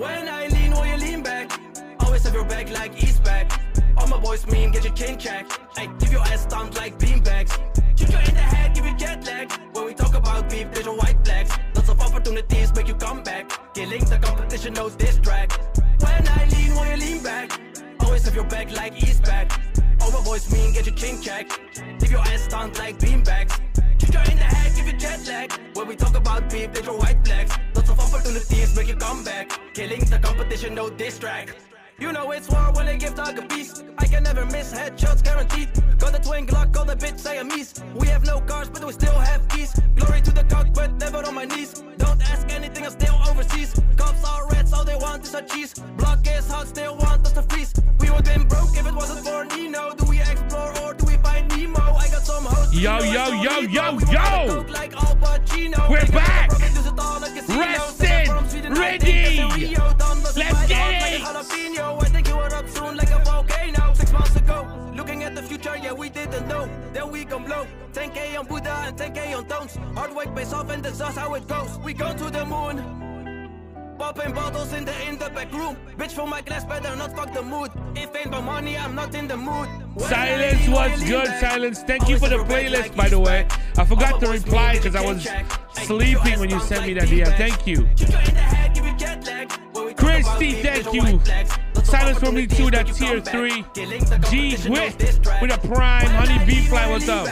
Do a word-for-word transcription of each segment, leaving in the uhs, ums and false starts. When I lean, will you lean back? Always have your back like East back. All my boys mean, get your king check. I give your ass thumbs like beanbags. Kick you in the head, give you jet lag. When we talk about beef, there's your white flags. Lots of opportunities make you come back. Killing the competition, no diss track. When I lean, will you lean back? Always have your back like East back. All my boys mean, get your king check. Leave your ass thumbs like beanbags. Kick you in the head, give you jet lag. When we talk about beef, there's your white flags. Lots of opportunities make you come back. Killing the competition, no diss track. You know it's war when they give dog a piece. I can never miss, headshots guaranteed. Got the twin Glock, call the bitch Siamese. We have no cars, but we still have keys. Glory to the cock, but never on my knees. Don't ask anything, I'm still overseas. Cops are rats, all they want is a cheese. Block is hot, still want us to freeze. We would've been broke if it wasn't for Nino. Do we explore or do we find Nemo? I got some hoes. Yo, yo, yo, yo, yo! We're back! Rested! Ready! Let's get it! I think you were up soon like a volcano. Six months ago, looking at the future, yeah, we didn't know. Then we come low, ten K on Buddha and ten K on Tones. Hard work pays off and that's just how it goes. We go to the moon, popping bottles in the in the back room. Bitch for my glass, better not fuck the mood. If ain't my money, I'm not in the mood. When Silence was good, Silence. Thank you for the playlist, by the way. I forgot to reply because I was sleeping when you sent me that D M. Thank you. Christy, thank you. Silence for me too, that's tier three. G Whip with a prime. Honey B Fly, what's up?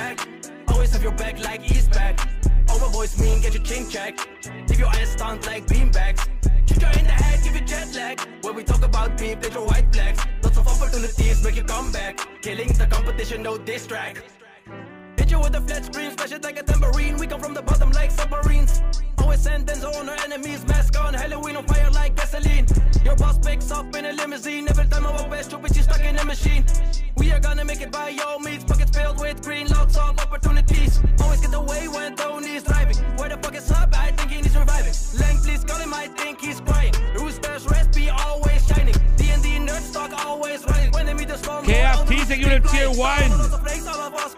Always have your back like East back. All my boys mean, get your king check. If your ass stunt like beanbags. Kick you in the head, give you jet lag. When we talk about beef, there's your white flags. Lots of opportunities make you come back. Killing the competition, no diss track. Hit you with a flat screen, smash it like a tambourine. We come from the bottom like submarines. Always sentence on our enemies, mask on. Halloween on fire like gasoline. Your boss picks up in a limousine. Every time I walk past your bitch, she's stuck in a machine. We are gonna make it by all means. Pockets filled with green, lots of opportunities. Always get away when Tony's driving. Where the fuck is up? I think he needs reviving. Lang, please call him, I think he's crying. Rooster's recipe always shining. D and D nerds talk always running. When they meet the storm, K F T taking you to tier one.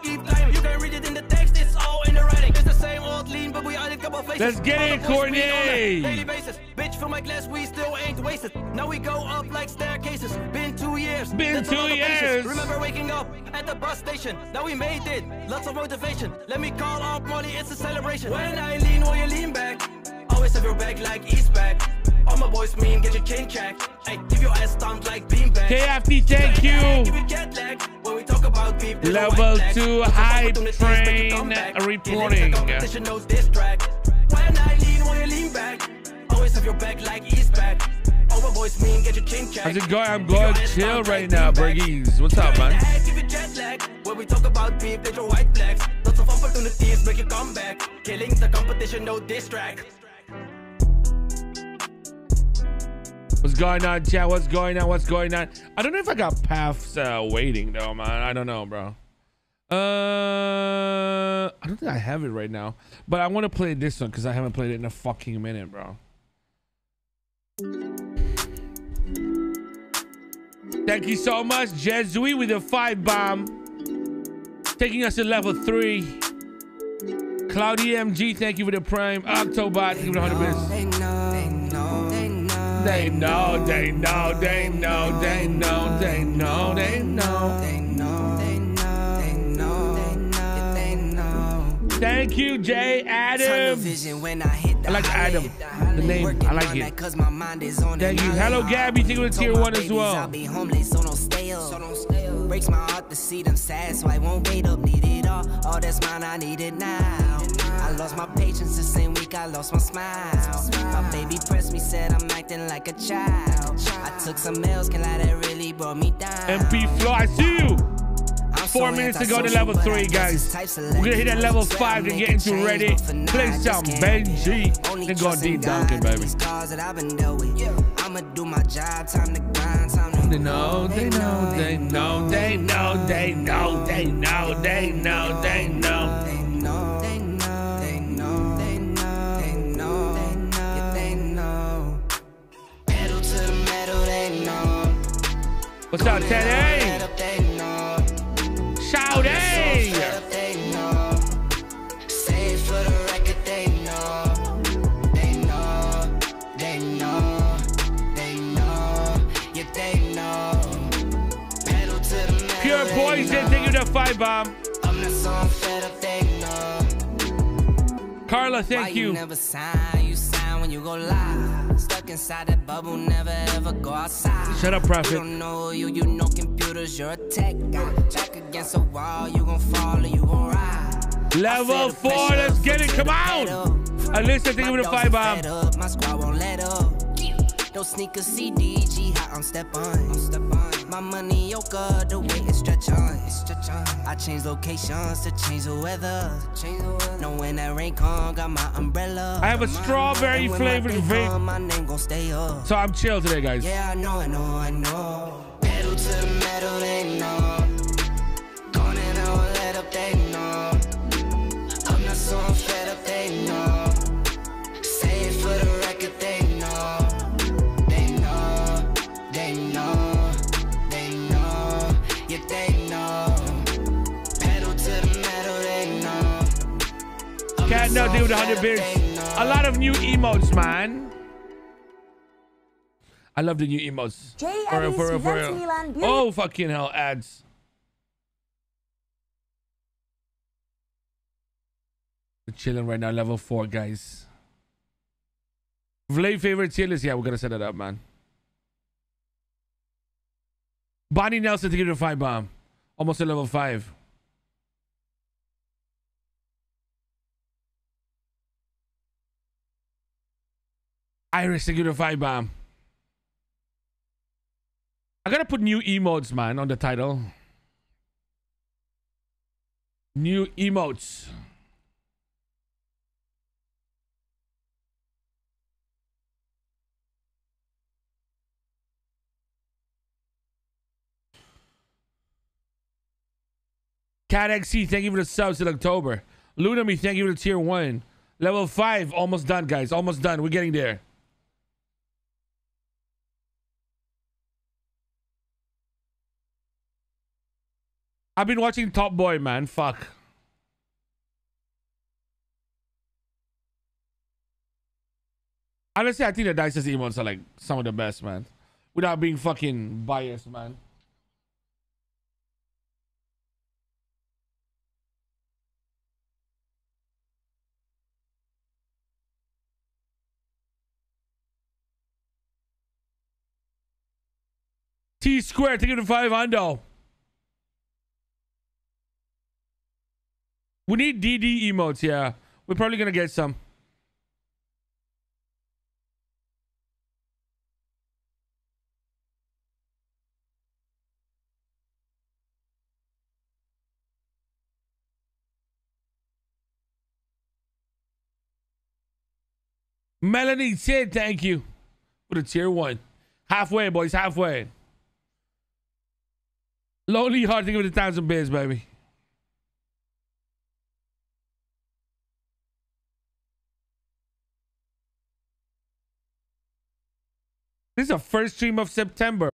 You can read it in the text, it's all in the writing. It's the same old lean, but we added a couple faces. Let's get it, Corney! Daily basis. Bitch, for my class, we still ain't wasted. Now we go up like staircases. Been two years. Been two years. Remember waking up at the bus station. Now we made it. Lots of motivation. Let me call out Molly, it's a celebration. When I lean, will you lean back? Always have your back like East back. All my boys mean, get your king check. I give your ass thumbs like beanbag. K F T, thank you. When we talk about beef, level two hype train reporting. When I lean, will you lean back? Always have your back like East back. All my boys mean, get your king check. How's it going? I'm going chill right now, Bergies. What's up, man? Give you jet lag. When we talk about beef, there's your white flags. Lots of opportunities make you come back. Killing the competition, no diss track. What's going on, chat? What's going on? What's going on? I don't know if I got paths uh, waiting though, man. I don't know, bro. Uh, I don't think I have it right now, but I want to play this one because I haven't played it in a fucking minute, bro. Thank you so much, Jesuit, with a five bomb, taking us to level three. Cloudy M G, thank you for the prime. Octobot, give it one hundred minutes. They know, they know, they know, they know, they know, they know, they know, they know, they know, they know, they know. Thank you, Jay Adam. I like Adam, the name. I like it. Thank you. Hello, Gabby. Take it to tier one as well. I'll be homeless, so don't stay up. Breaks my heart to see them sad, so I won't wait up. Need it all. All that's mine, I need it now. I lost my patience the same week I lost my smile. My baby pressed me, said I'm acting like a child. I took some L's, can lie, that really brought me down. M P Flow, I see you. Four minutes to go to level three, guys. We're gonna hit at level five to get into ready. Play some Benji. Then go Dean Duncan, baby. I'ma do my job, time to grind, time to. They know, they know, they know, they know, they know, they know, they know, they know. What's up, Teddy? Shout A! Save for the record, they know. They know. They know. They pure poison. Thank you to Five Bomb. I'm not so fed up, they know. Carla, thank Why you. You never sign, you sign when you go live. Stuck inside that bubble, never ever go outside. Shut up, Prophet. You don't know you, you know computers, you're a tech guy. Jack against a wall, you gon' fall and you gon' ride. Level four, let's get it, come on. Alyssa, thank you to Five Bomb. My squad won't let up. Don't sneak a C D G, how I'm step on. I'm step on. My money yoga, the way it stretch on. stretch on. I change locations to change the weather. Change the weather. Know when that rain comes, got my umbrella. I have a strawberry flavored vape. My name gon' stay up. So I'm chill today, guys. Yeah, I know, I know, I know. Pedal to the metal, they know. Gone and I won't let up, they know. I'm not so fed up, they know. Say it for the record, they know. Can't no deal with one hundred beers. A lot of new emotes, man. I love the new emotes. For real, for real, for real. Oh, fucking hell, ads. We're chilling right now, level four, guys. Vlad favorite tier list? Yeah, we're gonna set it up, man. Bonnie Nelson to give it a five bomb. Almost a level five. Iris, thank you to Five Bomb. I gotta put new emotes, man, on the title. New emotes. Cat X C, thank you for the subs in October. Lunami, thank you for the tier one. Level five, almost done, guys. Almost done. We're getting there. I've been watching Top Boy, man. Fuck. Honestly, I think the Dice's emotes are like some of the best, man. Without being fucking biased, man. T Square, take it to five hundred. We need D D emotes, yeah. We're probably gonna get some. Melanie said thank you for the tier one. Halfway, boys, halfway. Lonely Heart, think of the thousand beers, baby. This is the first stream of September.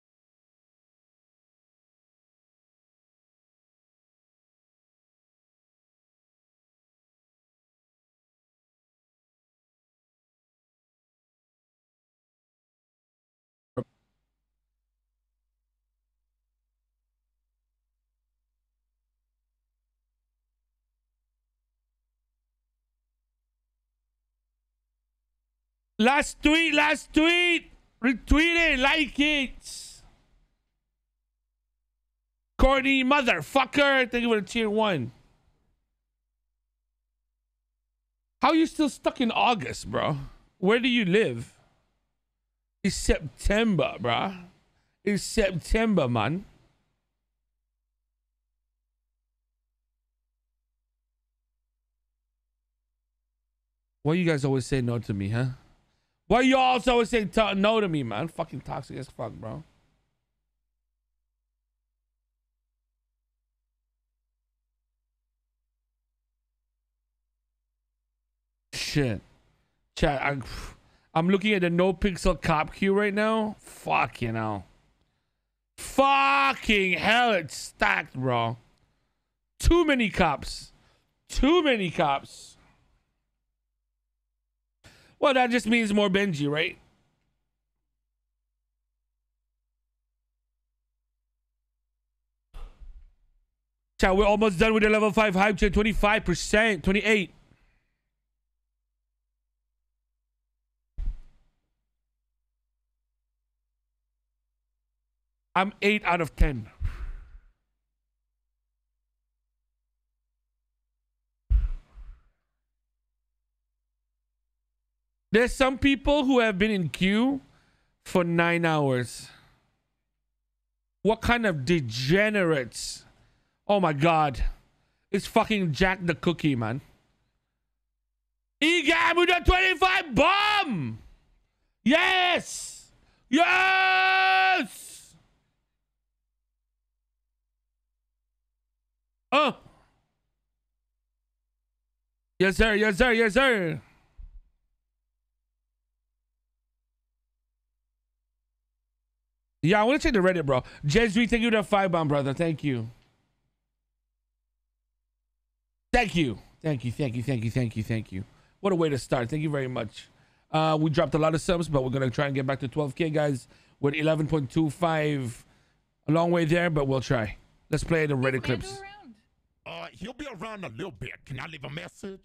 Last tweet, last tweet. Retweet it, like it. Corny motherfucker. Thank you for the tier one. How are you still stuck in August, bro? Where do you live? It's September, bro. It's September, man. Why you guys always say no to me, huh? Why you also always say no to me, man? Fucking toxic as fuck, bro. Shit. Chat, I'm, I'm looking at the NoPixel cop queue right now. Fucking hell. Fucking hell, it's stacked, bro. Too many cops. Too many cops. Well, that just means more Benji, right? Chat, we're almost done with the level five hype chat. twenty-five percent, twenty-eight. I'm eight out of ten. There's some people who have been in queue for nine hours. What kind of degenerates? Oh my god. It's fucking Jack the Cookie, man. E G A M with a twenty-five bomb! Yes! Yes! Oh. Yes, sir. Yes, sir. Yes, sir. Yeah, I want to check the Reddit, bro. Jesuit, thank you for that five bomb, brother. Thank you. Thank you. Thank you. Thank you. Thank you. Thank you. Thank you. What a way to start. Thank you very much. Uh, we dropped a lot of subs, but we're going to try and get back to twelve K, guys. We're at eleven point two five. A long way there, but we'll try. Let's play the Reddit clips. Uh, he'll be around a little bit. Can I leave a message?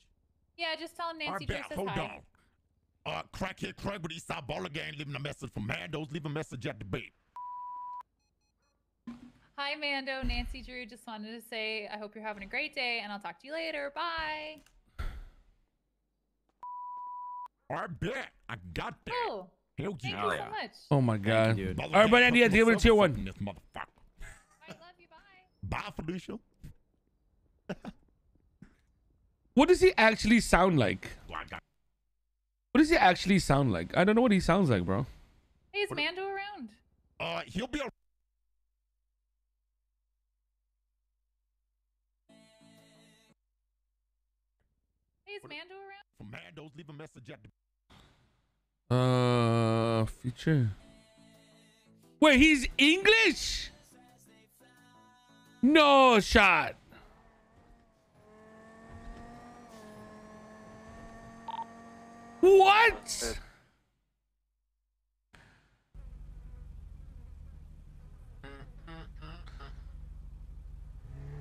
Yeah, just tell him Nancy Drew says hold hi. On. Uh, Crackhead Craig with Eastside Baller Gang leaving a message from Mando's. Leave a message at the bait. Hi, Mando. Nancy Drew just wanted to say I hope you're having a great day, and I'll talk to you later. Bye. I bet. I got that. Oh, Hell thank yeah. you so much. Oh, my God. You, All right, but Andy, I think we're tier one. This motherfucker. I love you. Bye. Bye, Felicia. What does he actually sound like? What does he actually sound like? I don't know what he sounds like, bro. Hey, is Mando around? Uh, he'll be around. Hey, is Mando around? For Mando's, leave a message at the. Uh, feature. Wait, he's English? No shot. What?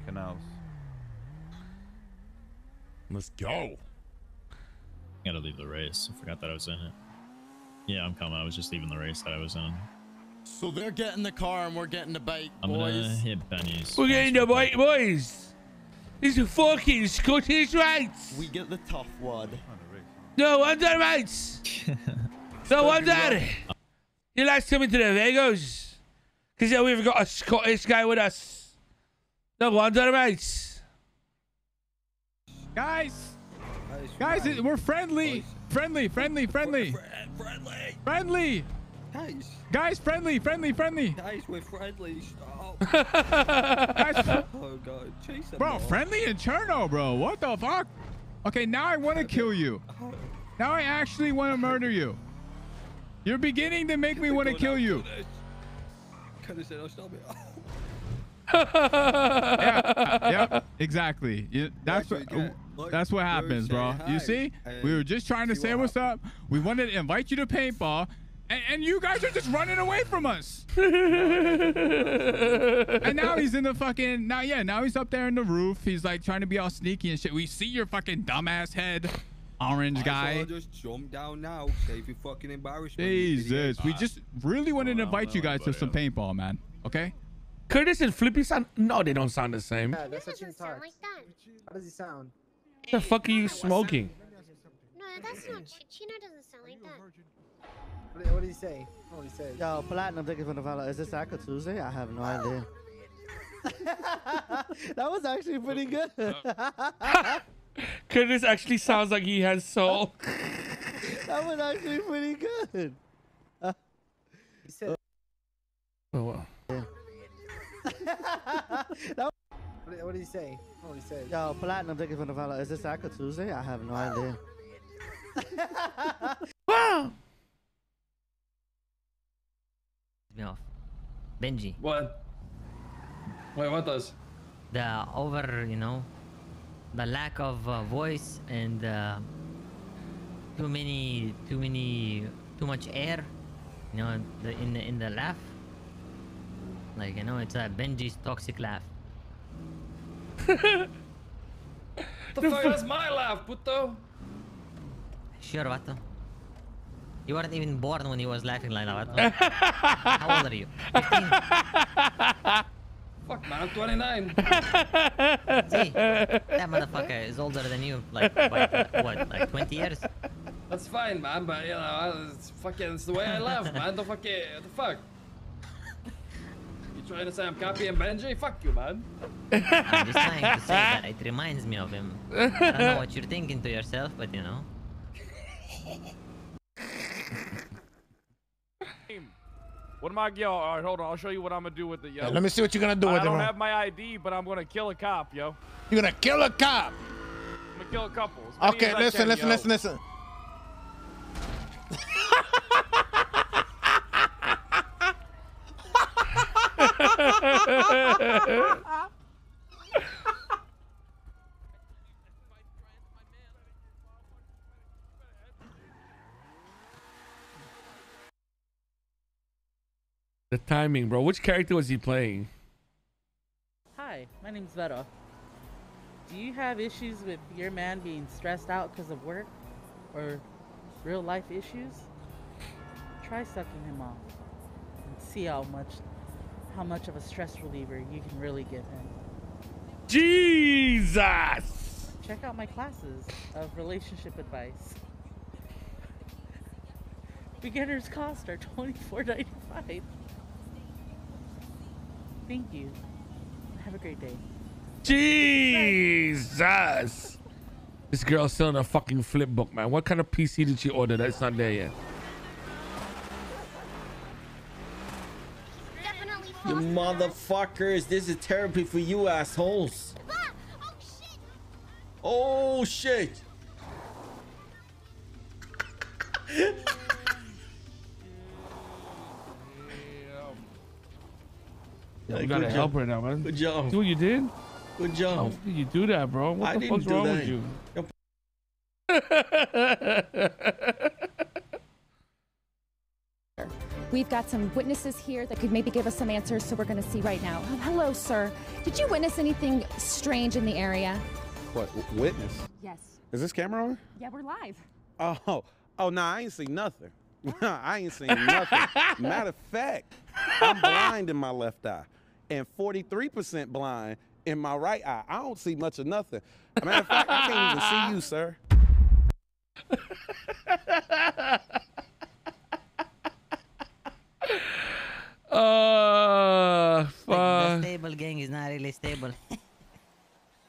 Canals. Let's go. I gotta leave the race. I forgot that I was in it. Yeah, I'm coming. I was just leaving the race that I was in. So they're getting the car and we're getting the bike, I'm boys. Gonna hit Benny's. We're getting the bike, boys. These are fucking Scottish rights. We get the tough one. No wonder, mates. No wonder. He likes coming to the Vegas. Because yeah, we've got a Scottish guy with us. No wonder, mates. Guys. Guys, it, we're friendly. Friendly, friendly, friendly. Friendly. Friendly. Guys. Guys, friendly, friendly, friendly. Guys, we're friendly. Stop. Guys. Oh, God. Chase bro, off. Friendly in Cherno, bro. What the fuck? Okay, now I want to kill you. Now I actually want to murder you. You're beginning to make me want to kill you. yeah, yeah, exactly. You, that's what that's what happens, bro. You see, we were just trying to say what's up. We wanted to invite you to paintball, and, and you guys are just running away from us. And now he's in the fucking now. Yeah, now he's up there in the roof. He's like trying to be all sneaky and shit. We see your fucking dumbass head. Orange guy. I just jump down now. Save your fucking embarrassment. Jesus, we just really wanted to invite you guys to some paintball, man. Okay. Curtis and Flippy sound? No, they don't sound the same. Yeah, that's what you sound like that. How does he sound? What the fuck are you smoking? No, that's not. Chino doesn't sound like that. What did he say? What did he say? Yo, Platinum ticket from the fella. Is this Taco Tuesday? I have no idea. That was actually pretty good. Curtis actually sounds like he has soul. That was actually pretty good. Uh, he said, oh, wow. Yeah. was, what did he say? What did he say? Yo, Platinum ticket from the fella. Is this Taco Tuesday? I have no idea. Wow! No. Benji. What? Wait, what does? The over, you know. The lack of uh, voice and uh, too many, too many, too much air, you know, in the in the, in the laugh. Like, you know, it's a uh, Benji's toxic laugh. The fuck is my laugh, puto? Sure, vato. You weren't even born when he was laughing like that, vato. How old are you? fifteen? Fuck, man, I'm twenty-nine. See, that motherfucker is older than you, like, by, what, like twenty years? That's fine, man, but, you know, it's fucking, it's the way I laugh, man. The fuck, the fuck? You trying to say I'm copying Benji? Fuck you, man. I'm just trying to say that it reminds me of him. I don't know what you're thinking to yourself, but, you know. What am I yo? All right, hold on. I'll show you what I'm gonna do with it, yo. Yeah, let me see what you're gonna do I with it. I don't him. have my I D, but I'm gonna kill a cop, yo. You're gonna kill a cop. I'm gonna kill a couple. Okay, listen, can, listen, yo. listen, listen. The timing, bro. Which character was he playing? Hi, my name's Vero. Do you have issues with your man being stressed out because of work or real life issues? Try sucking him off and see how much how much of a stress reliever you can really give him. Jesus! Check out my classes of relationship advice. Beginners cost are twenty-four ninety-five. Thank you. Have a great day. Jesus! This girl's still in a fucking flip book, man. What kind of P C did she order that's not there yet? You motherfuckers, this is therapy for you assholes. Oh shit! Oh shit! Yeah, you gotta help her now, man. Good job. See what you did? Good job. How did you do that, bro? What I the fuck's wrong that. with you? We've got some witnesses here that could maybe give us some answers, so we're gonna see right now. Hello, sir. Did you witness anything strange in the area? What, witness? Yes. Is this camera on? Yeah, we're live. Oh, oh, nah, I ain't seen nothing. I ain't seen nothing. Matter of fact, I'm blind in my left eye. And forty-three percent blind in my right eye. I don't see much of nothing. As a matter of fact, I can't even see you, sir. Uh, fuck. Like the stable gang is not really stable.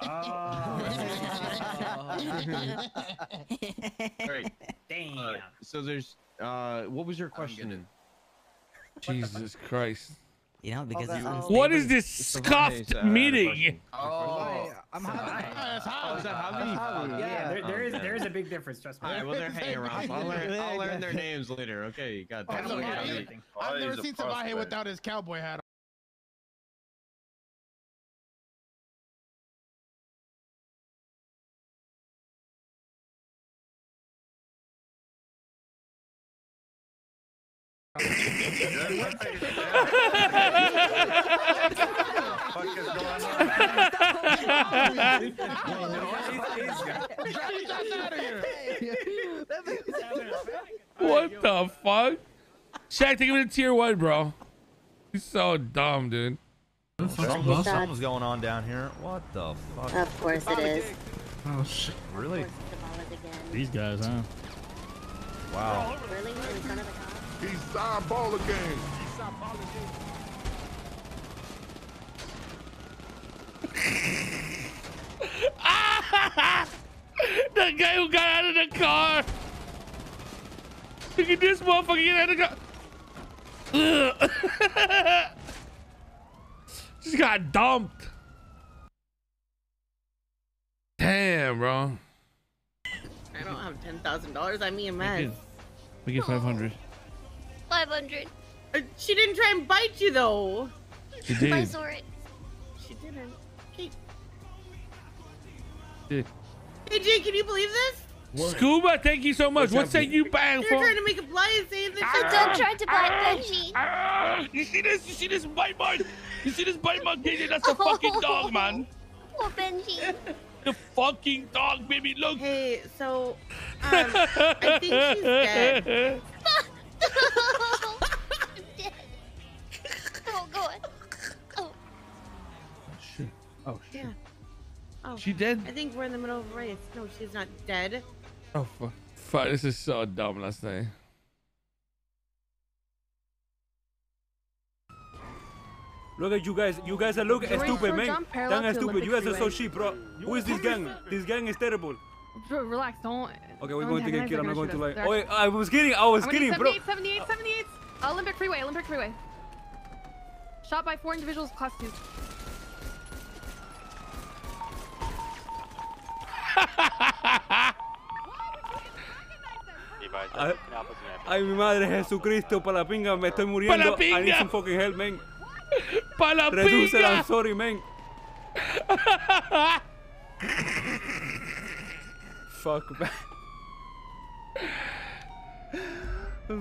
Oh. Great. Damn. Uh, so there's, uh, what was your question? Jesus Christ. You know, because oh, what is this scuffed uh, meeting? Oh, yeah. I'm hungry. Oh, is that hungry? Yeah, yeah. There, there is there is a big difference. Trust me. All right, well they're hanging around. I'll learn, I'll learn their names later. Okay, you got that. Oh, I've oh, never seen Savahe without his cowboy hat on. What the fuck? Shaq, take him to tier one, bro. He's so dumb, dude. Something, something's going on down here. What the fuck? Of course it is. Oh shit! Really? These guys, huh? Wow. Really? In front of the East side ball again. East side ball again. The guy who got out of the car. Look at this motherfucker get out of the car. Just got dumped. Damn, bro. I don't have ten thousand dollars. I mean, man. We get five hundred. five hundred. She didn't try and bite you though. She did. I saw it. She didn't. Hey. Did. Hey Jay, can you believe this? What? Scuba, thank you so much. What's that you buying for? You're trying to make a blind saying that she ah, tried to buy ah, Benji. Ah, you see this? You see this bite mark? You see this bite mark, J J? That's a oh. fucking dog, man. Poor Benji. The fucking dog, baby, look. Hey, so, um, I think she's dead. I'm dead. Oh, God. Oh. Shit. Oh, shit. Yeah. Oh, she dead? I think we're in the middle of a race. No, she's not dead. Oh, fuck. Fuck, this is so dumb last night. Look at you guys. You guys are looking stupid, man. Dang, stupid. You guys are so cheap, bro. Who is this gang? This gang is terrible. Bro, relax. Don't. Okay, we're going to get killed. I'm not going to lie. Oh, wait, I was kidding. I was kidding, bro. seventy-eight, seventy-eight, seventy-eight. Olympic Freeway, Olympic Freeway. Shot by four individuals, class two. Ay, ay, mi madre Jesucristo, para la pinga, me estoy muriendo. I need some fucking help, man. Para la pinga. Reduce it, I'm sorry, man. Fuck, man.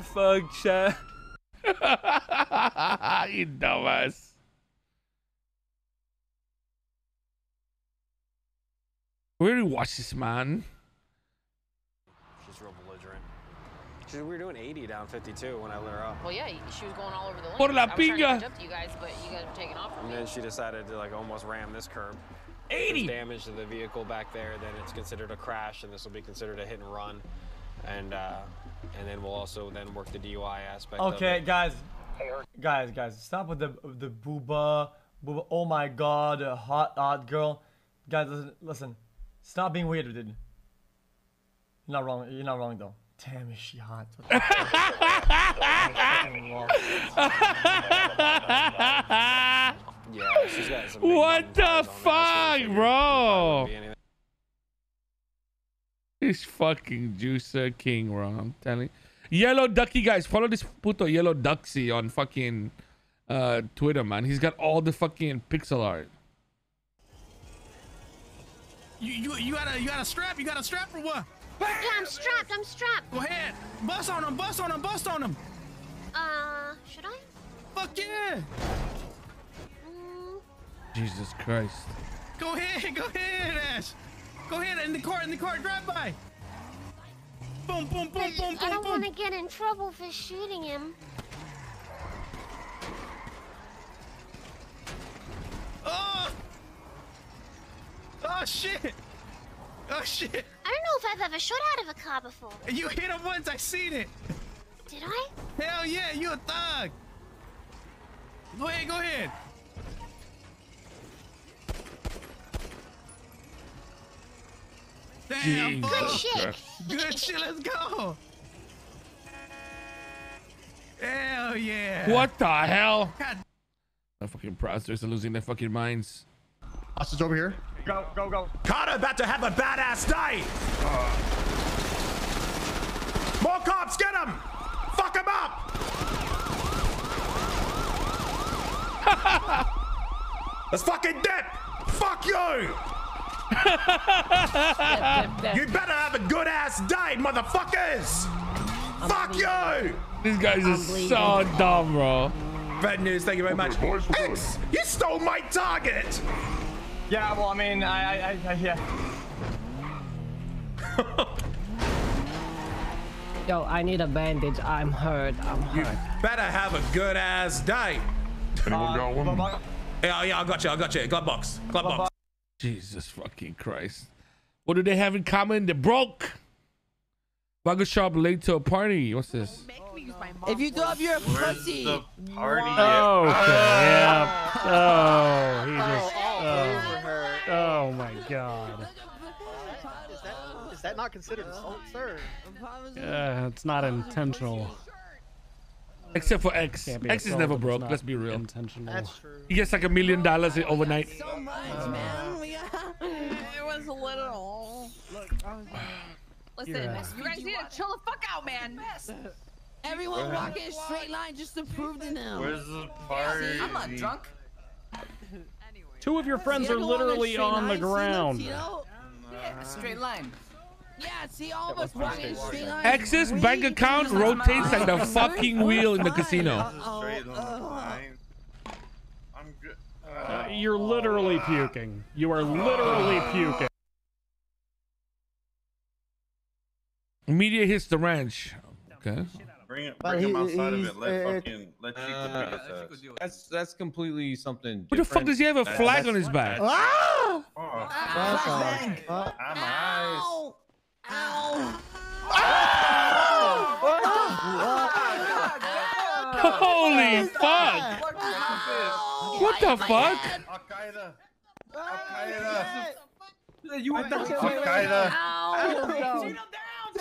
Fuck, chat. You dumbass. We already watched this, man. She's real belligerent. She, we were doing eighty down fifty-two when I lit her up. Well, yeah, she was going all over the lane. Por la pinga. I was trying to catch up to you guys, but you guys were taking off from me. And then she decided to like almost ram this curb. eighty! There's damage to the vehicle back there, then it's considered a crash, and this will be considered a hit and run. And uh, and then we'll also then work the D U I aspect. Okay, of it. guys, guys, guys, stop with the the booba, booba. Oh my God, a hot, hot girl. Guys, listen. listen. Stop being weird, dude. You're not wrong. You're not wrong, though. Damn, is she hot? Yeah, she's got some. What the fuck, bro? This fucking juicer king, bro. I'm telling. Yellow Ducky, guys, follow this puto Yellow Duxy on fucking uh, Twitter, man. He's got all the fucking pixel art. You, you you got a you got a strap? You got a strap for what? Yeah, I'm strapped. I'm strapped. Go ahead. Bust on him. Bust on him. Bust on him. Uh, should I? Fuck yeah. Mm. Jesus Christ. Go ahead. Go ahead, Ash. Go ahead in the car. In the car. Drive by. Boom, boom, boom, boom, boom. I don't want to get in trouble for shooting him. Oh. Oh shit! Oh shit! I don't know if I've ever shot out of a car before. You hit him once, I seen it! Did I? Hell yeah, you a thug! Go ahead, go ahead! Damn, boy. Good shit! Good shit, let's go! Hell yeah! What the hell? God. The fucking processors are losing their fucking minds. Hostage over here. Go, go, go. Carter about to have a badass day. Uh. More cops, get him. Fuck him up. Let's fucking dip. Fuck you. Dip, dip, dip. You better have a good ass day, motherfuckers. I'm Fuck bleeding. you. These guys I'm are bleeding. so dumb, bro. Bad news. Thank you very much. X, you stole my target. Yeah, well, I mean, I, I, I, yeah. Yo, I need a bandage. I'm hurt. I'm hurt. You better have a good ass day. Anyone uh, got one? Yeah, yeah, I got you. I got you. Glove box. Glove box. Jesus fucking Christ. What do they have in common? They're broke. Burger shop late to a party. What's this? If you drop your pussy. Where's the party? Oh, yeah. Oh, he just. Oh. Oh my God! Is that, is that not considered assault, sir? Uh, it's not intentional. Except for X. X is never broke. Let's be real. Intentional. That's true. He gets like a million dollars overnight. So much, man. We got, it was a little. Look, I was. Listen, a, you guys need to chill the fuck out, man. Everyone Where? walking a straight line just to prove to them. Where's the party? I'm not drunk. Two of your friends are literally on the ground. Straight line. Yeah, see, all of us walking straight line. X's bank account rotates like the fucking wheel in the casino. Straight line. I'm good. Uh, you're literally puking. You are literally puking. Media hits the ranch. Okay. Bring, it, bring he, him outside of it. Let uh, fucking let Chico uh, beat his ass. That's that's completely something. What different. The fuck does he have a flag that's on his back? Oh! Oh. Ow. Ow. Ow. Ow. Ow. Holy fuck! What the fuck? Al Qaeda. Al Qaeda. You Al Qaeda. Ow! Chino down.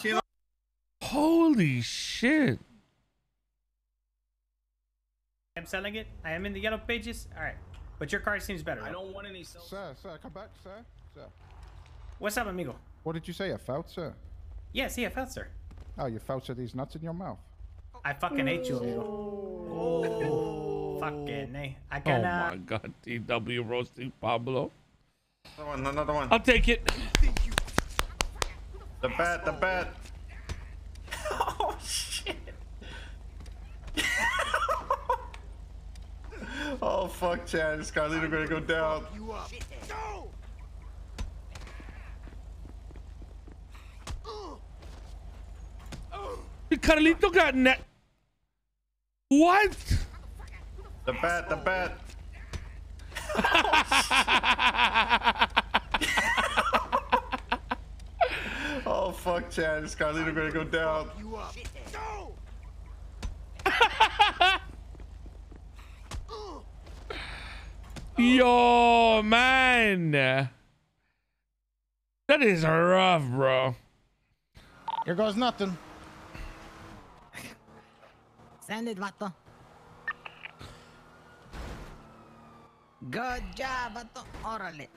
Chino down. Holy shit. I'm selling it. I am in the yellow pages. All right. But your card seems better. I don't want any. Sales. Sir, sir, come back, sir. Sir. What's up, amigo? What did you say? A felt, sir? Yes, he a felt, sir. Oh, you felted these nuts in your mouth. I fucking hate you, amigo. Oh. Fucking, eh? I can, uh... Oh, my God. T W roasting Pablo. Another one, another one. I'll take it. The bat, the bat. Oh shit! Oh fuck, Chad! This guy's either gonna go down. You up. No! The Carlito got net. What? The bat, the bat. Oh fuck, Chad! This guy's either gonna go down. You up. No! Yo, man, that is rough, bro. Here goes nothing. Send it, Vato. Good job, Vato. Orale.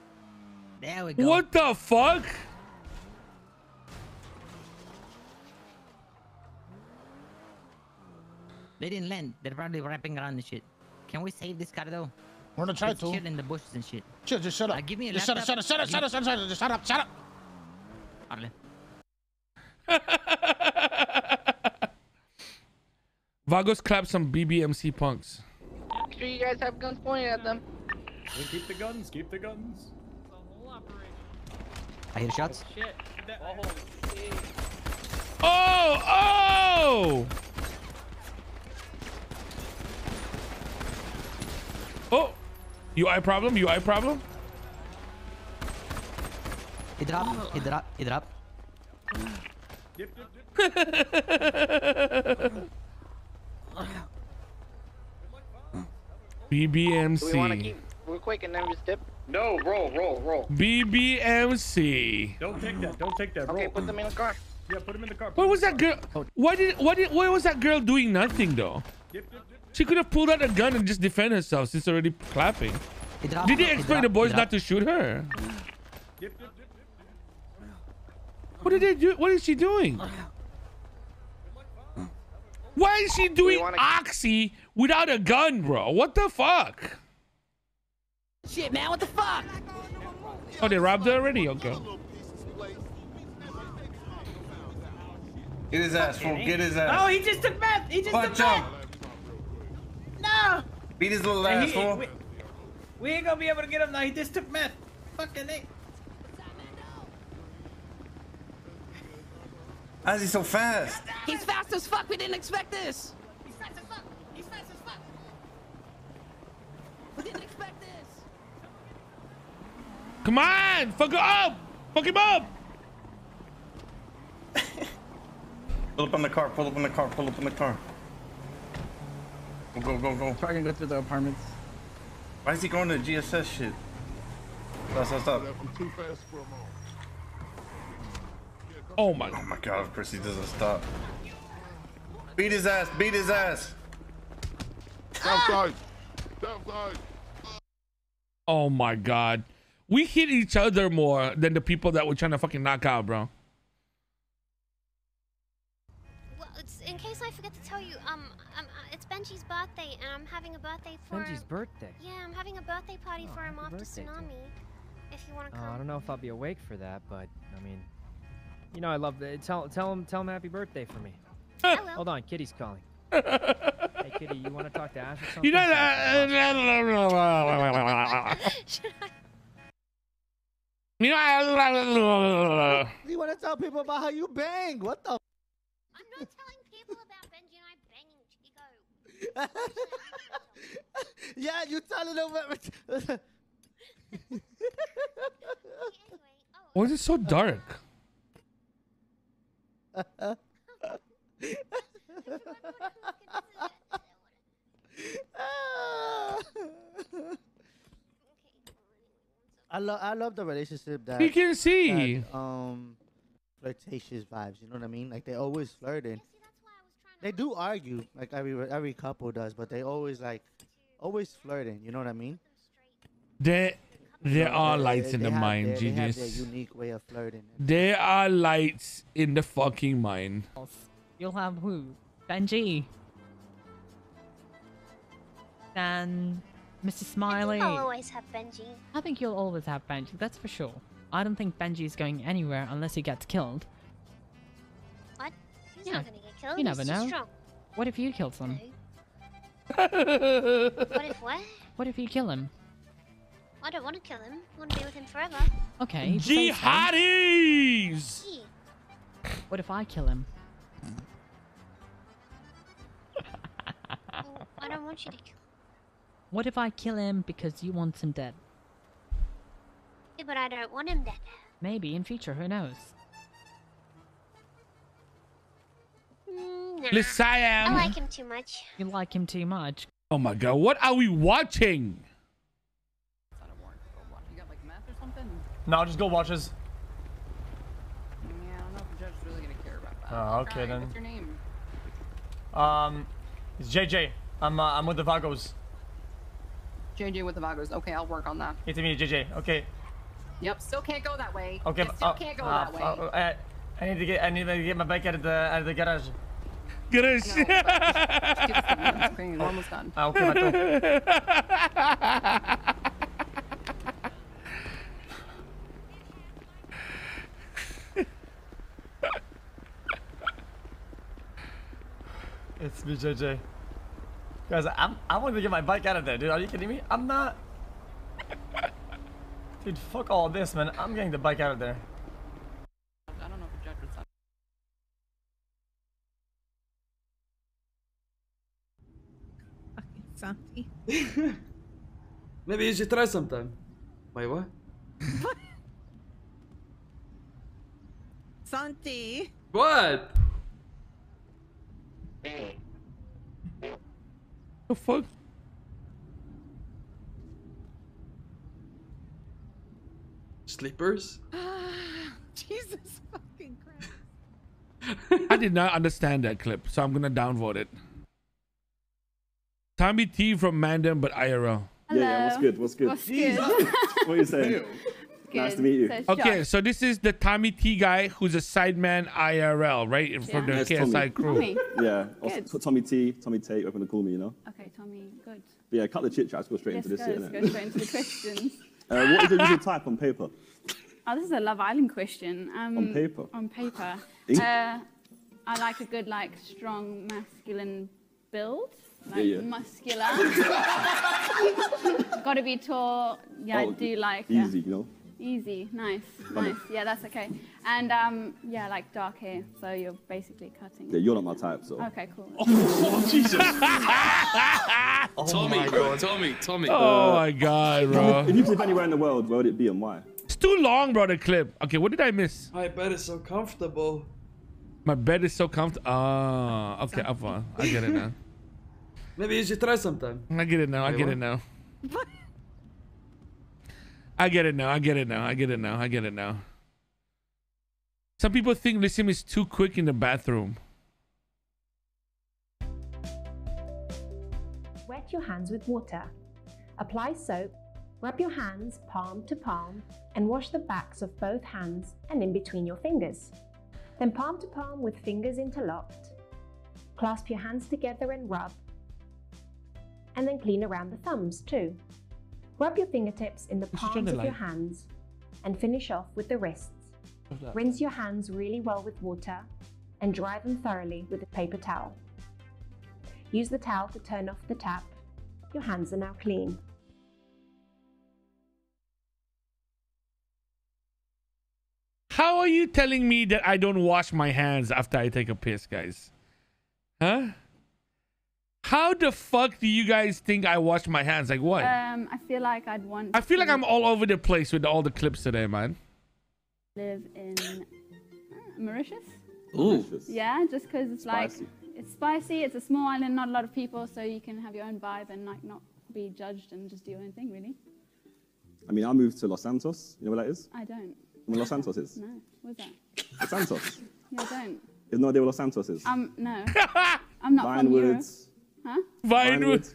There we go. What the fuck? They didn't land. They're probably wrapping around and shit. Can we save this car though? We're gonna try to. Chill in the bushes and shit. Chill, just shut up. Uh, give me a just shut up, shut up, shut up, shut up, shut up, just shut up, shut up. Vagos clapped some B B M C punks. Make sure you guys have guns pointed at them. Hey, keep the guns, keep the guns. The whole operation. I hear shots. Oh, shit. That, oh, oh! oh! Oh, U I problem, U I problem. It dropped, it dropped, it dropped. Dip, dip, dip. B B M C. We wanna keep, we're quick and then just dip. No, roll, roll, roll. B B M C. Don't take that, don't take that. Roll. Okay, put them in the car. Yeah, put them in the car. What was that girl? Why did, why did, why was that girl doing nothing though? Dip, dip, dip. She could have pulled out a gun and just defend herself. She's already clapping. Did they expect the boys not to shoot her? What did they do? What is she doing? Why is she doing oxy without a gun, bro? What the fuck? Shit, man, what the fuck? Oh, they robbed her already? Okay. Get his ass, fool. Get his ass. Oh, he just took meth. He just took meth. No! Beat his little ass, fool. We, we ain't gonna be able to get him now. He just took meth. Fucking it. How's he so fast? He's fast as fuck. We didn't expect this. He's fast as fuck. He's fast as fuck. We didn't expect this. Come on! Fuck him up! Fuck him up! Pull up on the car. Pull up on the car. Pull up on the car. Go, go, go, go. Probably gonna go through the apartments. Why is he going to the G S S shit? Stop, stop, stop. Oh my. Oh my God, of course he doesn't stop. Beat his ass, beat his ass. Southside. Southside. Oh my God. We hit each other more than the people that were trying to fucking knock out, bro. Well, it's in case I forget to tell you, um, I'm, it's Benji's birthday, and I'm having a birthday for Benji's birthday. Yeah, I'm having a birthday party oh, for him after Tsunami. Too. If you want to come. Uh, I don't know if I'll be awake for that, but I mean, you know, I love that. Tell, tell him, tell him happy birthday for me. Hold on, Kitty's calling. Hey, Kitty, you want to talk to Ash or something? You know, uh, you know, you want to tell people about how you bang? What the? I'm not telling people about Benji and I banging Chico. Yeah, you telling over. Why is it so dark? I love I love the relationship that you can see that, um flirtatious vibes, you know what I mean? Like they always flirting. They do argue, like every every couple does, but they always like always flirting, you know what I mean? They there are lights in the mind, genius. They have their unique way of flirting. There are lights in the fucking mind. You'll have who? Benji. Then Mister Smiley. I think I'll always have Benji. I think you'll always have Benji, that's for sure. I don't think Benji's going anywhere unless he gets killed. What? He's yeah. not gonna get killed. You never know. Strong. What if you killed him? No. What if what? What if you kill him? I don't want to kill him. I want to be with him forever. Okay. Jihadis! What if I kill him? Well, I don't want you to kill him. What if I kill him because you want him dead? Yeah, but I don't want him dead. Maybe in future, who knows? Mm, nah. Lysium. I like him too much. You like him too much. Oh my god, what are we watching? No, just go watch us. Yeah, I don't know if the judge is really gonna care about that. Oh, okay. Hi, then. What's your name? Um, it's J J. I'm uh, I'm with the Vagos. J J with the Vagos. Okay, I'll work on that. It's me, J J. Okay. Yep. Still can't go that way. Okay. I still uh, can't go uh, that way. Uh, uh, I need to get I need to get my bike out of the out of the garage. Garage. No, but it's almost done. Ah, okay. Bato. It's me, J J. Guys, I'm, I want to get my bike out of there, dude. Are you kidding me? I'm not. Dude, fuck all this, man. I'm getting the bike out of there. I don't know if the judge would sign. Fucking something. Maybe you should try sometime. Wait, what? Santi. What? The fuck? Sleepers? Jesus fucking Christ. I did not understand that clip, so I'm gonna downvote it. Tommy T from Mandem, but I R L. Hello. Yeah, yeah, what's good? What's good? What's good? What are you saying? Nice to meet you. So okay, shocked. So this is the Tommy T guy who's a sideman I R L, right? Yeah. From the yes, K S I Tommy. Crew. Tommy. Yeah, also, Tommy T, Tommy T, open the call me, you know? Okay, Tommy, good. But yeah, cut the chit chat, go straight yes, into this. Let's go straight into the questions. Uh, what is the usual type on paper? Oh, this is a Love Island question. Um, on paper? On paper. uh, I like a good, like, strong, masculine build. Like yeah, yeah. muscular. Gotta be tall. Yeah, oh, I do like easy, yeah. you know? Easy, nice, nice. Yeah, that's okay. And um, yeah, like dark hair, so you're basically cutting. Yeah, you're not my type, so. Okay, cool. Oh, oh Jesus! oh Tommy, my bro, God. Tommy, Tommy. Oh uh, my God, bro. If you live anywhere in the world, where would it be and why? It's too long, bro. The clip. Okay, what did I miss? My bed is so comfortable. My bed is so comfortable. Ah, okay, I'm fine. I get it now. Maybe you should try sometime. I get it now. Wait, I get what? it now. What? I get it now. I get it now. I get it now. I get it now. Some people think Lysium is too quick in the bathroom. Wet your hands with water. Apply soap. Rub your hands palm to palm and wash the backs of both hands and in between your fingers. Then palm to palm with fingers interlocked. Clasp your hands together and rub. And then clean around the thumbs too. Rub your fingertips in the palms of your hands and finish off with the wrists. Rinse your hands really well with water and dry them thoroughly with a paper towel. Use the towel to turn off the tap. Your hands are now clean. How are you telling me that I don't wash my hands after I take a piss, guys? Huh? How the fuck do you guys think I wash my hands? Like what? Um, I feel like I'd want... I feel like I'm all over the place with all the clips today, man. Live in Mauritius? Ooh. Yeah, just because it's like... Spicy. It's spicy, it's a small island, not a lot of people, so you can have your own vibe and like not be judged and just do your own thing, really. I mean, I moved to Los Santos. You know what that is? I don't. You know what Los Santos is? No. What's that? Los Santos. No, I don't. You have no idea what Los Santos is? Um, no. I'm not Vinewood. From Europe. Huh? Vinewood. Vinewood.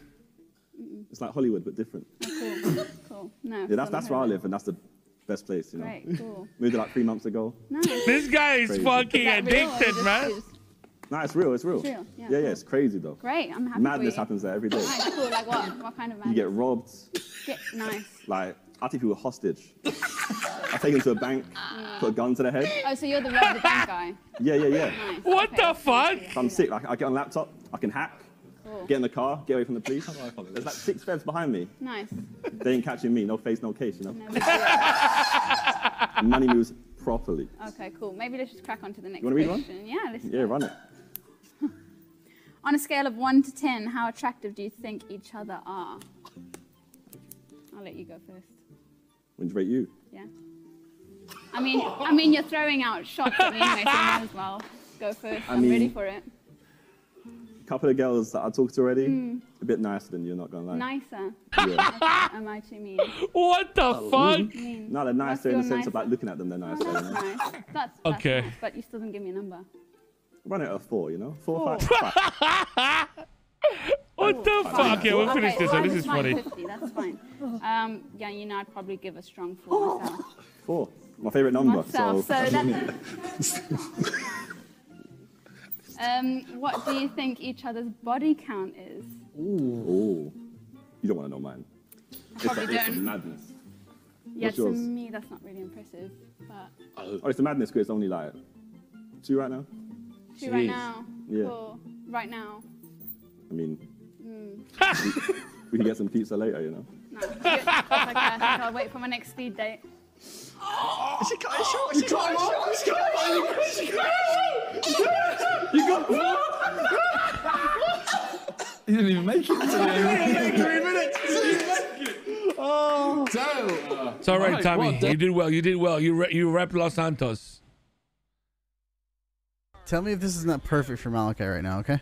It's like Hollywood, but different. Oh, cool. Cool. No. Yeah, that's, that's where I live, and that's the best place, you know. Right, cool. Moved there like three months ago. Nice. This guy is crazy. Fucking is addicted, man. Choose? No, it's real, it's real. It's real. Yeah, yeah, yeah, it's crazy, though. Great, I'm happy. Madness happens there every day. Nice, cool. Like what? What kind of madness? You get robbed. Get, nice. Like, I take people hostage. I take them to a bank, yeah. Put a gun to their head. Oh, so you're the rob the bank guy? Yeah, yeah, yeah. Nice. What okay, the fuck? If I'm sick, like, I get on laptop, I can hack, cool. Get in the car, get away from the police. There's like six feds behind me. Nice. They ain't catching me, no face, no case, you know? No, money moves properly. Okay, cool. Maybe let's just crack on to the next you wanna question. Read one? Yeah, let's Yeah, run it. On a scale of one to ten, how attractive do you think each other are? I'll let you go first. When'd you rate you? Yeah. I mean, I mean, you're throwing out shots at me, Mason, as well. Go first. I I'm mean, ready for it. A couple of girls that I talked to already, mm. a bit nicer than you, not gonna lie. Nicer? Yeah. Am I too mean? What the oh, fuck? Mean. No, they're nicer in the sense nicer. Of like looking at them, they're nicer. Oh, that's nice. That's, that's okay. Nice, but you still didn't give me a number. Run it at four, you know? Four, oh. five, five. What oh, the fuck? Okay, we'll finish okay, this one. This is funny. fifty, that's fine. Um, yeah, you know, I'd probably give a strong four myself. Four? My favourite number. Myself, so, so that's... um, what do you think each other's body count is? Ooh. You don't want to know mine. I probably it's a, don't. It's a madness. Yeah, to me, that's not really impressive, but... Oh, it's a madness because it's only like... Two right now? Two Jeez. Right now. Yeah. Cool. Right now. I mean... Mm. we, we can get some pizza later, you know? No. That's okay. I think I'll wait for my next speed date. Oh, she cut it short! She cut it short! She cut it short! She cut it short! You got what? You didn't even make it. You didn't make three minutes. You didn't make it. Oh. Damn. It's all right, Tommy. You did well. You did well. You re you rep Los Santos. Tell me if this is not perfect for Malachi right now, okay?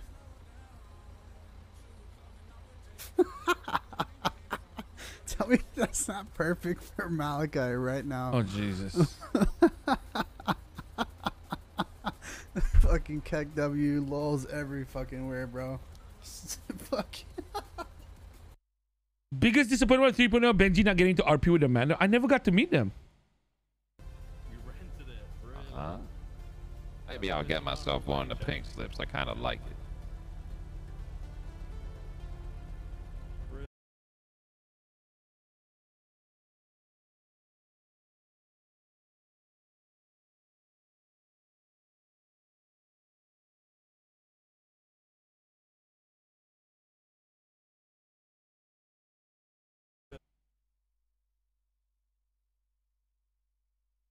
Tell me that's not perfect for Malachi right now. Oh, Jesus. Fucking Keck W lols every fucking where, bro. Fuck. Biggest disappointment with three point oh, Benji not getting to R P with Amanda. I never got to meet them. You rented it, bro. Uh-huh. Maybe I'll get myself one of the pink slips. I kind of like it.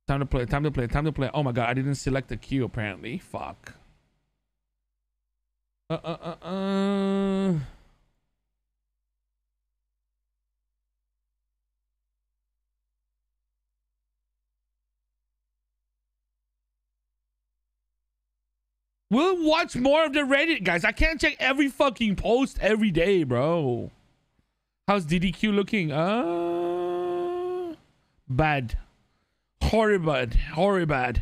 Time to play, time to play, time to play. Oh my god, I didn't select the queue apparently. Fuck. Uh, uh, uh, uh. We'll watch more of the Reddit, guys. I can't check every fucking post every day, bro. How's D D Q looking? Uh, bad. Horrible, horrible,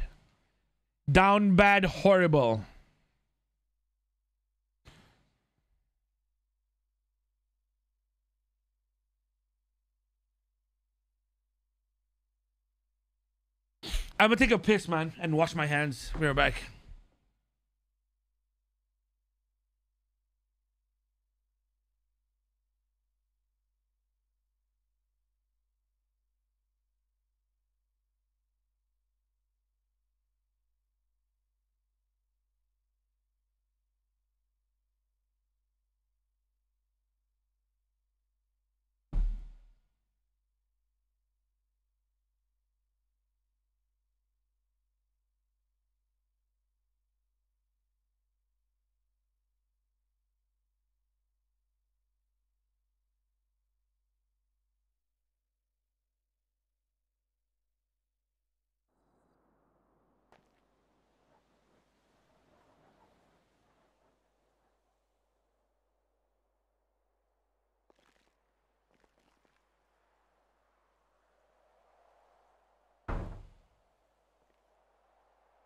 down bad, horrible. I'm gonna take a piss, man, and wash my hands. We're back.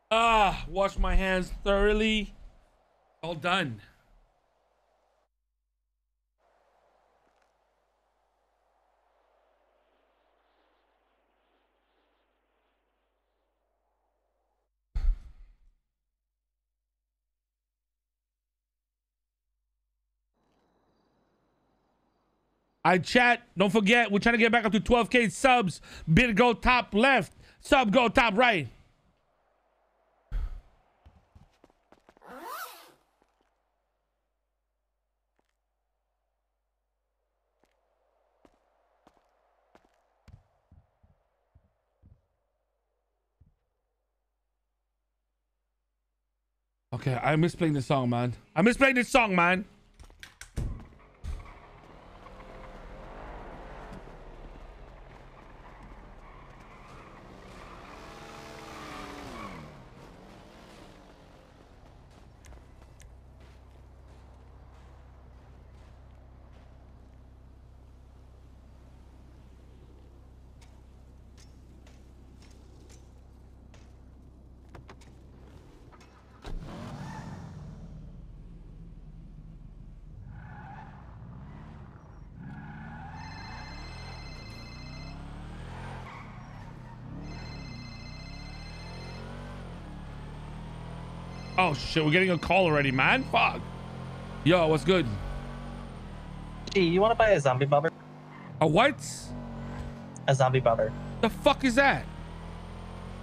Ah, wash my hands thoroughly. All done. I chat, don't forget, we're trying to get back up to twelve K subs. Bid go top left, sub go top right. Okay, I miss playing this song, man. I miss playing this song, man. Oh shit, we're getting a call already, man. Fuck. Yo, what's good? Gee, you want to buy a zombie bobber? A what? A zombie bobber. The fuck is that?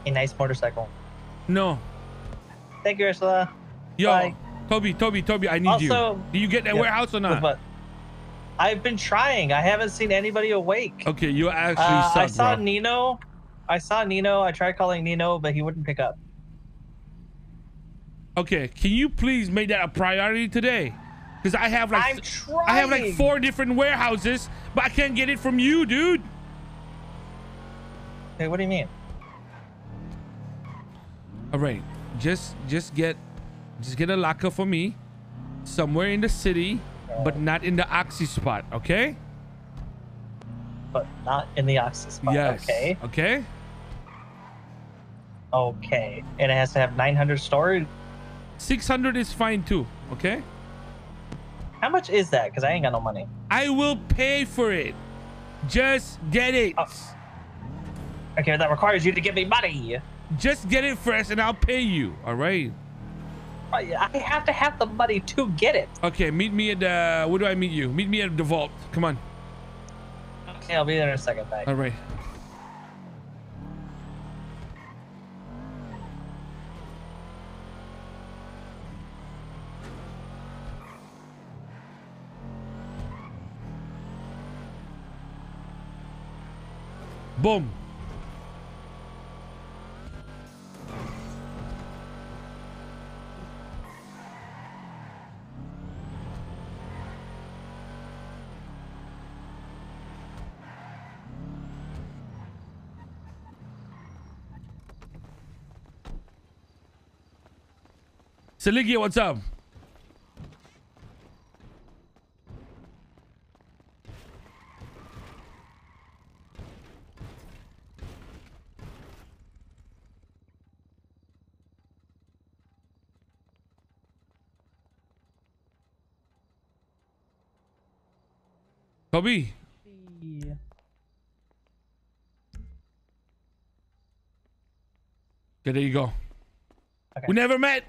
A nice motorcycle. No. Thank you, Ursula. Yo, bye. Toby, Toby, Toby, I need also, you. Do you get that yeah, warehouse or not? But I've been trying. I haven't seen anybody awake. Okay, you actually uh, suck, I saw bro. Nino. I saw Nino. I tried calling Nino, but he wouldn't pick up. Okay, can you please make that a priority today? Because I have like I'm trying. I have like four different warehouses, but I can't get it from you, dude. Hey, what do you mean? All right, just just get just get a locker for me somewhere in the city, but not in the oxy spot, okay? But not in the oxy spot, yes. Okay. Okay. Okay, and it has to have nine hundred storage. six hundred is fine too. Okay, how much is that? Because I ain't got no money. I will pay for it, just get it. Oh. Okay, that requires you to give me money. Just get it first and I'll pay you. All right, I have to have the money to get it. Okay, meet me at uh where do I meet you? Meet me at the vault. Come on. Okay, I'll be there in a second. Bye. All right. Boom. Seligi, what's up? Toby. Yeah. Okay, there you go. Okay. We never met.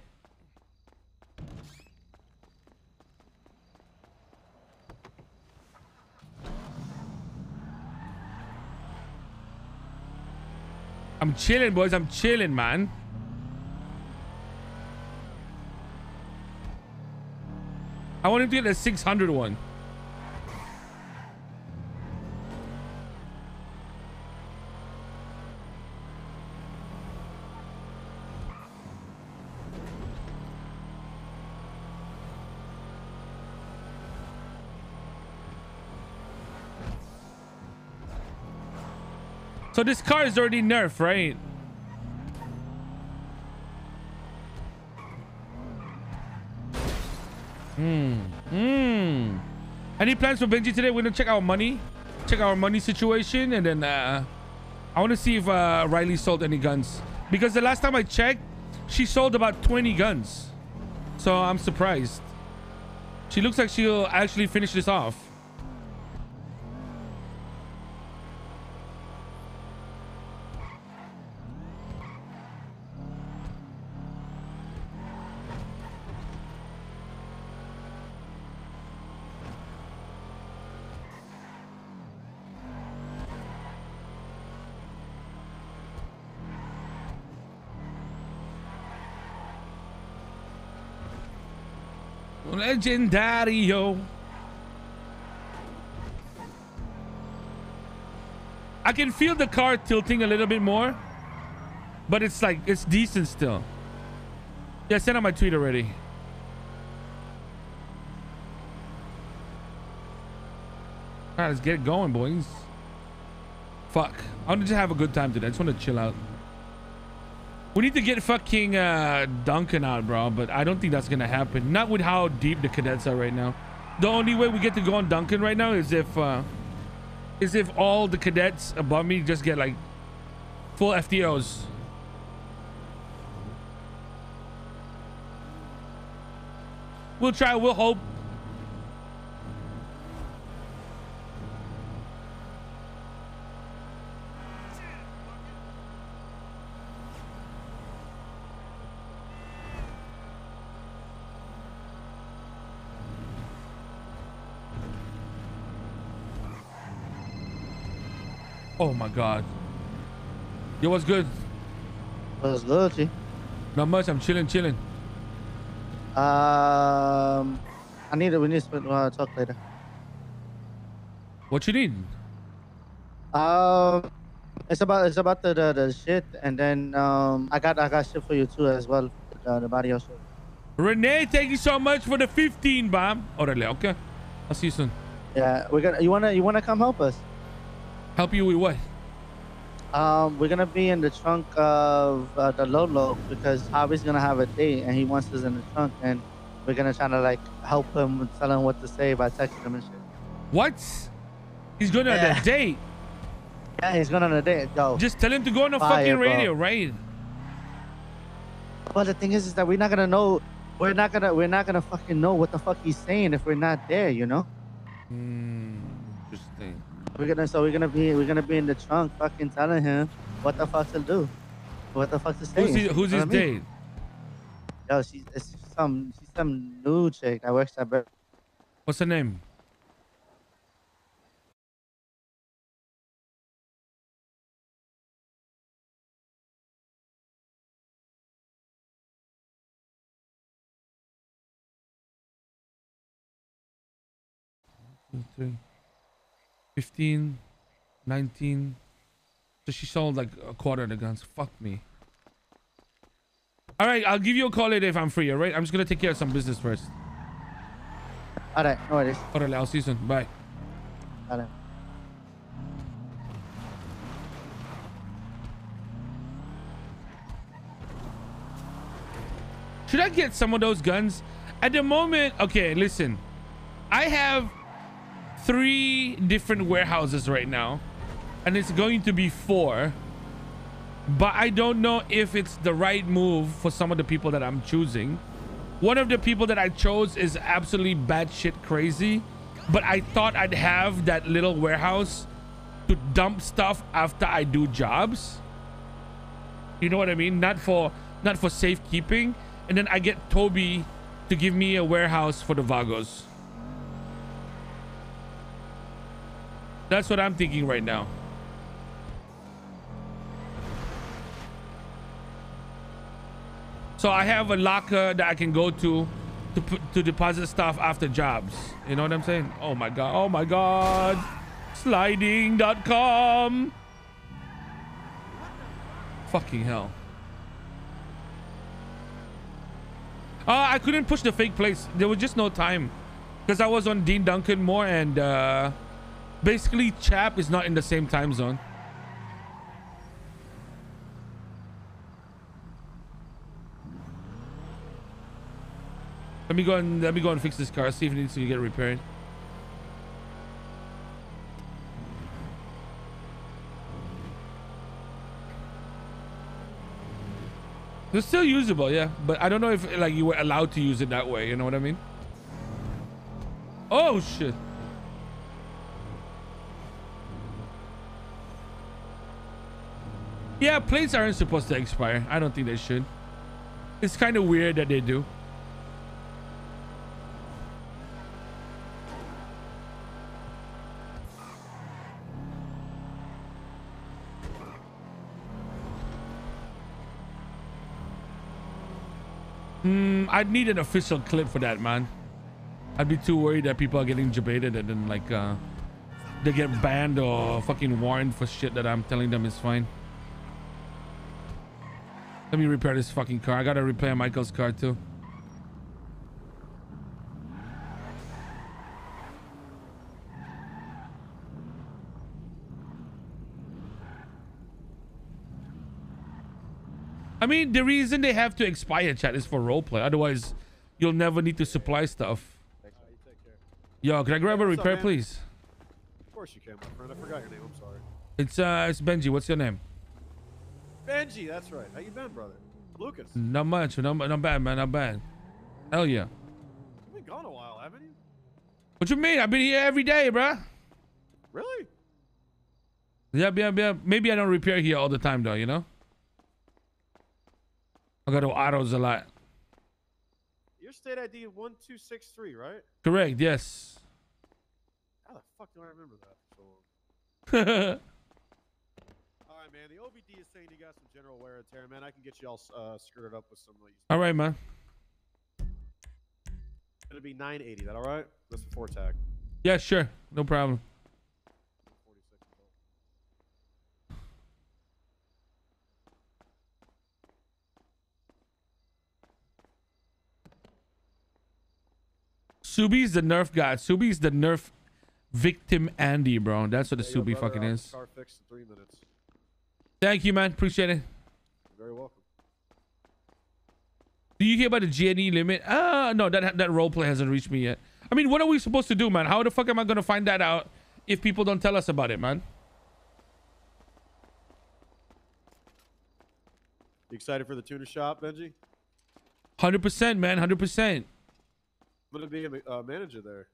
I'm chilling, boys. I'm chilling, man. I want him to get a six hundred one. So this car is already nerfed, right? Hmm. Hmm. Any plans for Benji today? We're gonna check our money, check our money situation, and then uh, I want to see if uh, Riley sold any guns, because the last time I checked, she sold about twenty guns, so I'm surprised. She looks like she'll actually finish this off. Legendario. I can feel the car tilting a little bit more, but it's like it's decent still. Yeah, I sent out my tweet already. All right, let's get it going, boys. Fuck, I want to just have a good time today. I just want to chill out. We need to get fucking uh, Duncan out, bro. But I don't think that's going to happen. Not with how deep the cadets are right now. The only way we get to go on Duncan right now is if uh, is if all the cadets above me just get like full F T Os. We'll try. We'll hope. Oh my god. Yo, what's good? What's good, G? Not much. I'm chilling, chilling. Um, I need a, we need to uh, talk later. What you need? Um, it's about it's about the, the the shit, and then um, I got I got shit for you too as well. The, the body also. Renee, thank you so much for the fifteen bomb. Oh, really? Okay. I'll see you soon. Yeah, we're gonna. You wanna you wanna come help us? Help you with what? Um, we're gonna be in the trunk of uh, the Lolo because Javi's gonna have a date and he wants us in the trunk, and we're gonna try to like help him and tell him what to say by texting him and shit. What? He's going yeah. on a date? Yeah, he's going on a date, yo. Just tell him to go on the Fire, fucking radio, bro. Right? Well, the thing is, is that we're not gonna know. We're not gonna. We're not gonna fucking know what the fuck he's saying if we're not there, you know. Hmm. Interesting. We're gonna so we're gonna be we're gonna be in the trunk fucking telling him what the fuck to do, what the fuck to say. Who's, he, who's his date? I mean? Yo, she's it's some she's some new chick that works at. Ber What's her name? One, two, three. fifteen, nineteen. So she sold like a quarter of the guns. Fuck me. All right, I'll give you a call later if I'm free. All right, I'm just gonna take care of some business first. All right, no worries. All right, I'll see you soon. Bye. All right. Should I get some of those guns? At the moment, okay. Listen, I have three different warehouses right now, and it's going to be four, but I don't know if it's the right move for some of the people that I'm choosing. One of the people that I chose is absolutely batshit crazy, but I thought I'd have that little warehouse to dump stuff after I do jobs, you know what I mean, not for not for safekeeping. And then I get Toby to give me a warehouse for the Vagos. That's what I'm thinking right now. So I have a locker that I can go to to, to deposit stuff after jobs. You know what I'm saying? Oh my God. Oh my God. Sliding dot com. Fucking hell. Oh, uh, I couldn't push the fake place. There was just no time because I was on Dean Duncan more, and uh, basically Chap is not in the same time zone. Let me go and let me go and fix this car, see if it needs to get repaired. It's still usable, yeah, but I don't know if like you were allowed to use it that way, you know what I mean? Oh shit. Yeah, plates aren't supposed to expire. I don't think they should. It's kind of weird that they do. Hmm, I'd need an official clip for that, man. I'd be too worried that people are getting debated and then like uh, they get banned or fucking warned for shit that I'm telling them is fine. Let me repair this fucking car. I gotta repair Michael's car too. I mean, the reason they have to expire, chat, is for roleplay. Otherwise, you'll never need to supply stuff. Yo, can I grab a repair, please? Of course you can, my friend. I forgot your name. I'm sorry. It's uh, it's Benji. What's your name? Benji, that's right. How you been, brother? Lucas. Not much. Not, not bad, man. Not bad. Hell yeah. You've been gone a while, haven't you? What you mean? I've been here every day, bruh. Really? Yeah, yeah, yeah. Maybe I don't repair here all the time, though, you know? I got to autos a lot. Your state I D is one two six three, right? Correct, yes. How the fuck do I remember that? All right, man. The O B D is saying you got some general wear and tear, man. I can get you all uh, screwed up with some of these. All right, man. It'll be nine eighty. That all right? That's the four tag. Yeah, sure. No problem. Subi's the nerf guy. Subi's the nerf victim Andy, bro. That's what the yeah, Subi fucking is. Car fixed in three minutes. Thank you, man. Appreciate it. You're very welcome. Do you hear about the G N E limit? Ah, uh, no, that that roleplay hasn't reached me yet. I mean, what are we supposed to do, man? How the fuck am I gonna find that out if people don't tell us about it, man? You excited for the tuner shop, Benji? one hundred percent, man. one hundred percent. Gonna be a uh, manager there.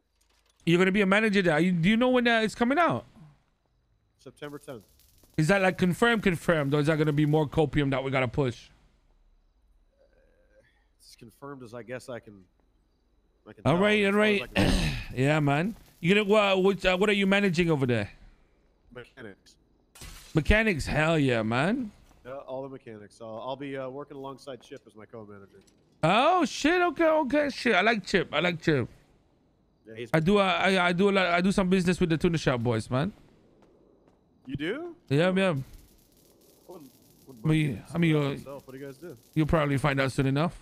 You're gonna be a manager there. You, do you know when uh, it's coming out? September tenth. Is that like confirmed, confirmed, or is that gonna be more copium that we gotta push? Uh, it's confirmed as I guess I can. I can all right, all right. Yeah, man. You gonna uh, what? Uh, what are you managing over there? Mechanics. Mechanics. Hell yeah, man. Yeah, all the mechanics. Uh, I'll be uh, working alongside Chip as my co-manager. Oh shit! Okay, okay, shit. I like Chip. I like Chip. Yeah, I do. Uh, I I do a lot. I do some business with the tuner shop boys, man. You do? Yeah, yeah. What, what I mean, I mean, what do you guys do? You'll probably find out soon enough.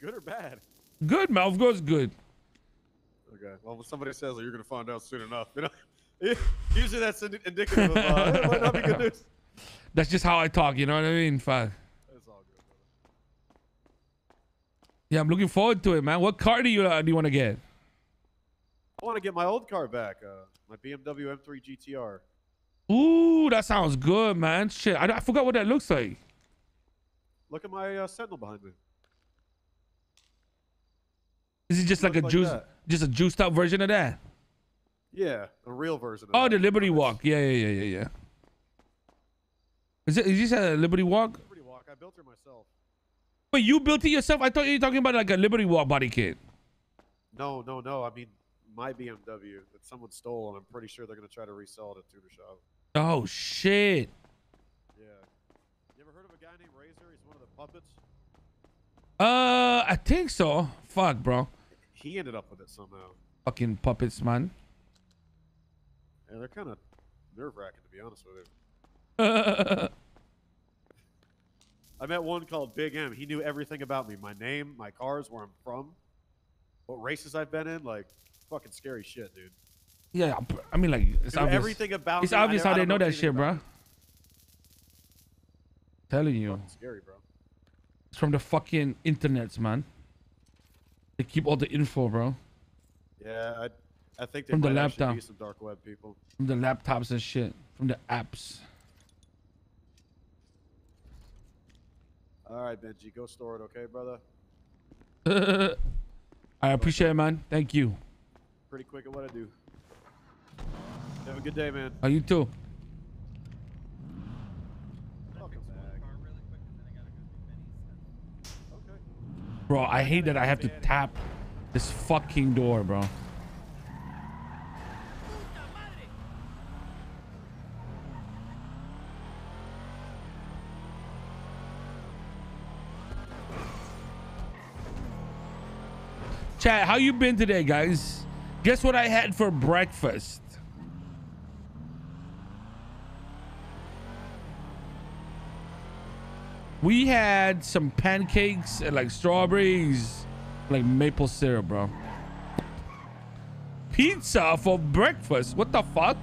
Good or bad? Good, man. Of course, good. Okay. Well, when somebody says that, you're gonna find out soon enough, you know, usually that's indicative of uh, it might not be good news. That's just how I talk. You know what I mean? Fine. Yeah, I'm looking forward to it, man. What car do you uh, do you want to get? I want to get my old car back, uh, my B M W M three G T R. Ooh, that sounds good, man. Shit, I, I forgot what that looks like. Look at my uh, Sentinel behind me. Is it just it like a like juice, that. just a juiced up version of that? Yeah, a real version. Of oh, that. the Liberty nice. Walk. Yeah, yeah, yeah, yeah, yeah. Is it? Is this a Liberty Walk? Liberty Walk. I built her myself. But you built it yourself? I thought you were talking about like a Liberty Walk body kit. No, no, no. I mean, my B M W that someone stole, and I'm pretty sure they're going to try to resell it at a tuner shop. Oh, shit. Yeah. You ever heard of a guy named Razor? He's one of the puppets. Uh, I think so. Fuck, bro. He ended up with it somehow. Fucking puppets, man. Yeah, they're kind of nerve-wracking, to be honest with you. I met one called Big M. He knew everything about me. My name, my cars, where I'm from, what races I've been in. Like, fucking scary shit, dude. Yeah, I mean, like, it's obvious. Everything about me. It's obvious how they know that shit, bro. Telling you. It's scary, bro. It's from the fucking internets, man. They keep all the info, bro. Yeah, I, I think they might actually be some dark web people. From the laptops and shit. From the apps. All right, Benji, go store it, okay, brother? I appreciate it, man. Thank you. Pretty quick at what I do. Have a good day, man. Oh, you too. Bro, I hate that I have to tap this fucking door, bro. Chat, how you been today, guys? Guess what I had for breakfast? We had some pancakes and like strawberries, like maple syrup, bro. Pizza for breakfast. What the fuck?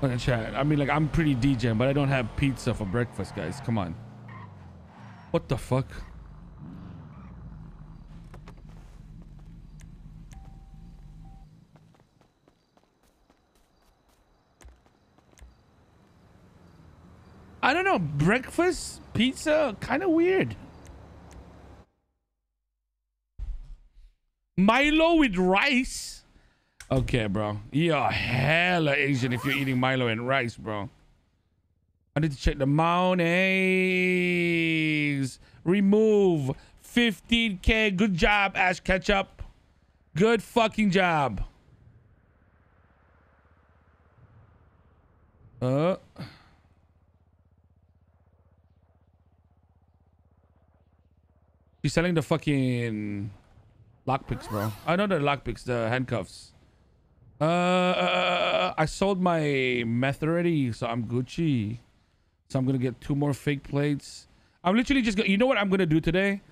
Look at chat. I mean, like, I'm pretty DJing, but I don't have pizza for breakfast, guys. Come on. What the fuck? I don't know. Breakfast pizza, kind of weird. Milo with rice. Okay, bro. You're hella Asian if you're eating Milo and rice, bro. I need to check the mayonnaise. Remove fifteen K. Good job, Ash Ketchup. Good fucking job. Uh. She's selling the fucking lockpicks, bro. I know the lockpicks, the handcuffs. Uh, uh, I sold my meth already, so I'm Gucci. So I'm gonna get two more fake plates. I'm literally just gonna, you know what I'm gonna do today?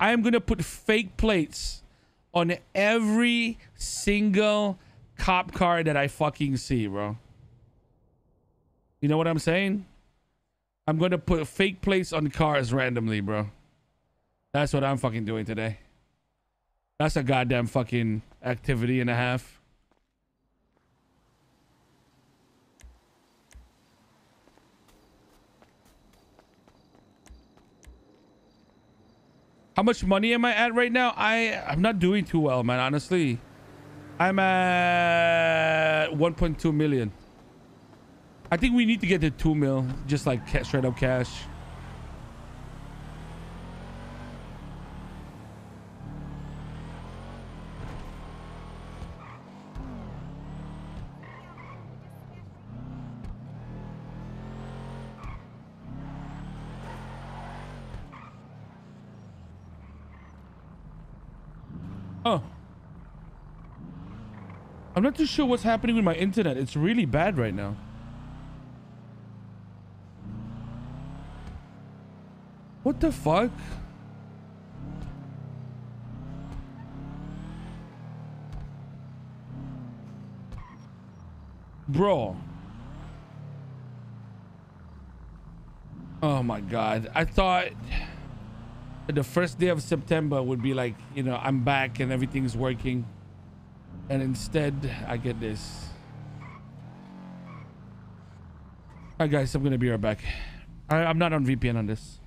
I am gonna put fake plates on every single cop car that I fucking see, bro. You know what I'm saying? I'm gonna put fake plates on cars randomly, bro. That's what I'm fucking doing today. That's a goddamn fucking activity and a half. How much money am I at right now? I, I'm not doing too well, man, honestly. I'm at one point two million. I think we need to get to two mil, just like straight up cash. I'm not too sure what's happening with my internet. It's really bad right now. What the fuck? Bro. Oh my God. I thought the first day of September would be like, you know, I'm back and everything's working. And instead, I get this. All right, guys, I'm going to be right back. I, I'm not on V P N on this.